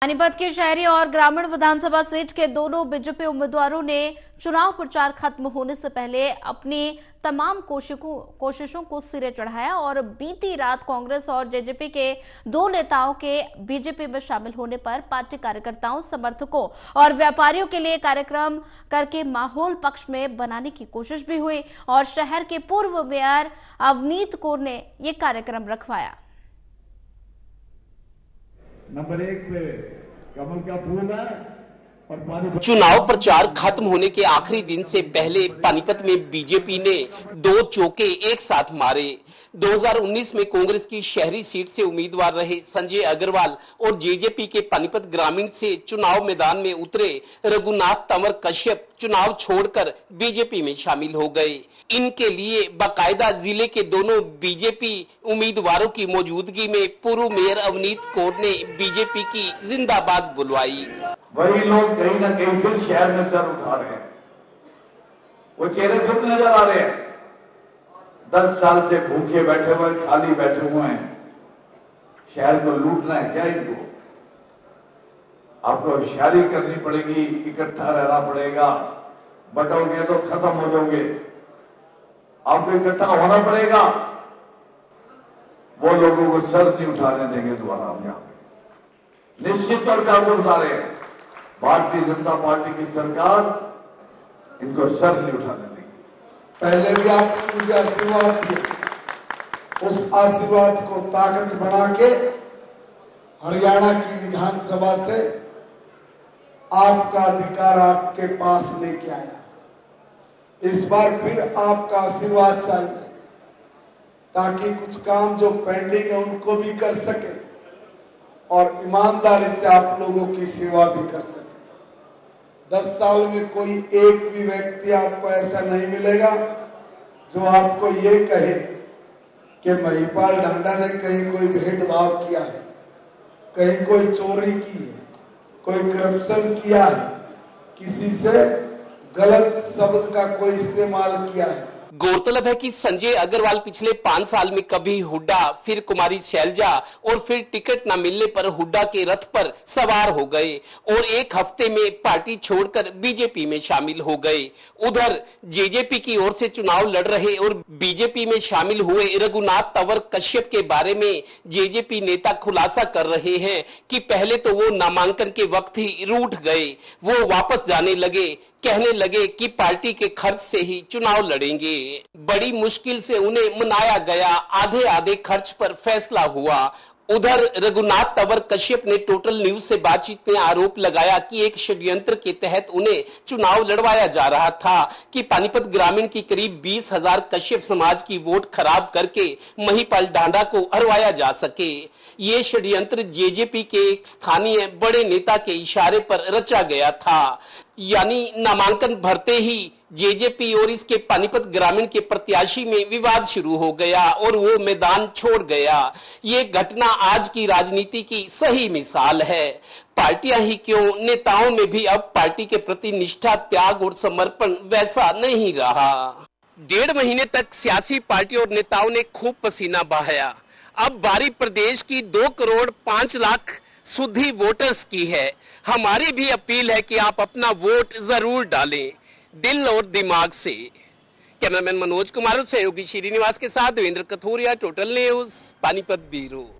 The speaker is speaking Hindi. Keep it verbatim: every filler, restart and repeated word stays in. पानीपत के शहरी और ग्रामीण विधानसभा सीट के दोनों बीजेपी उम्मीदवारों ने चुनाव प्रचार खत्म होने से पहले अपनी तमाम कोशिशों को सिरे चढ़ाया और बीती रात कांग्रेस और जेजेपी के दो नेताओं के बीजेपी में शामिल होने पर पार्टी कार्यकर्ताओं, समर्थकों और व्यापारियों के लिए कार्यक्रम करके माहौल पक्ष में बनाने की कोशिश भी हुई और शहर के पूर्व मेयर अवनीत कौर ने ये कार्यक्रम रखवाया। नंबर एक पे कमल का फूल है और पानीपत। चुनाव प्रचार खत्म होने के आखिरी दिन से पहले पानीपत में बीजेपी ने दो चौके एक साथ मारे। दो हज़ार उन्नीस में कांग्रेस की शहरी सीट से उम्मीदवार रहे संजय अग्रवाल और जेजेपी के पानीपत ग्रामीण से चुनाव मैदान में उतरे रघुनाथ तंवर कश्यप चुनाव छोड़कर बीजेपी में शामिल हो गए। इनके लिए बाकायदा जिले के दोनों बीजेपी उम्मीदवारों की मौजूदगी में पूर्व मेयर अवनीत कौर ने बीजेपी की जिंदाबाद बुलवाई। वही लोग कहीं ना कहीं फिर शहर में सर उठा रहे हैं, वो चेहरे फिर नजर आ रहे हैं। दस साल से भूखे बैठे हुए, खाली बैठे हुए हैं, शहर को लूटना है क्या इनको? आपको होशियारी करनी पड़ेगी, इकट्ठा रहना पड़ेगा, बटोगे तो खत्म हो जाओगे। आपको इकट्ठा होना पड़ेगा, वो लोगों को सर नहीं उठाने देंगे दोबारा। हम यहाँ निश्चित तौर पर आपको उठा रहे हैं, भारतीय जनता पार्टी की सरकार इनको सर नहीं उठाने देगी। पहले भी आपने मुझे आशीर्वाद दिया, उस आशीर्वाद को ताकत बना के हरियाणा की विधानसभा से आपका अधिकार आपके पास लेके आया। इस बार फिर आपका आशीर्वाद चाहिए ताकि कुछ काम जो पेंडिंग है उनको भी कर सके और ईमानदारी से आप लोगों की सेवा भी कर सके। दस साल में कोई एक भी व्यक्ति आपको ऐसा नहीं मिलेगा जो आपको ये कहे कि महीपाल डांडा ने कहीं कोई भेदभाव किया है, कहीं कोई चोरी की है, कोई करप्शन किया है, किसी से गलत शब्द का कोई इस्तेमाल किया है। गौरतलब है कि संजय अग्रवाल पिछले पांच साल में कभी हुड्डा, फिर कुमारी शैलजा और फिर टिकट न मिलने पर हुड्डा के रथ पर सवार हो गए और एक हफ्ते में पार्टी छोड़कर बीजेपी में शामिल हो गए। उधर जेजेपी की ओर से चुनाव लड़ रहे और बीजेपी में शामिल हुए रघुनाथ तंवर कश्यप के बारे में जेजेपी नेता खुलासा कर रहे हैं कि पहले तो वो नामांकन के वक्त ही रूठ गए, वो वापस जाने लगे, कहने लगे कि पार्टी के खर्च से ही चुनाव लड़ेंगे। बड़ी मुश्किल से उन्हें मनाया गया, आधे आधे खर्च पर फैसला हुआ। उधर रघुनाथ तंवर कश्यप ने टोटल न्यूज से बातचीत में आरोप लगाया कि एक षड्यंत्र के तहत उन्हें चुनाव लड़वाया जा रहा था कि पानीपत ग्रामीण की करीब बीस हजार कश्यप समाज की वोट खराब करके महीपाल डांडा को हरवाया जा सके। ये षड्यंत्र जेजेपी के एक स्थानीय बड़े नेता के इशारे पर रचा गया था, यानी नामांकन भरते ही जेजेपी और इसके पानीपत ग्रामीण के प्रत्याशी में विवाद शुरू हो गया और वो मैदान छोड़ गया। ये घटना आज की राजनीति की सही मिसाल है। पार्टियां ही क्यों, नेताओं में भी अब पार्टी के प्रति निष्ठा, त्याग और समर्पण वैसा नहीं रहा। डेढ़ महीने तक सियासी पार्टियों और नेताओं ने खूब पसीना बहाया। अब बारी प्रदेश की दो करोड़ पांच लाख शुद्धि वोटर्स की है। हमारी भी अपील है कि आप अपना वोट जरूर डालें, दिल और दिमाग से। कैमरामैन मनोज कुमार सहयोगी श्रीनिवास के साथ Devendra Kathuria, total news, Panipat bureau.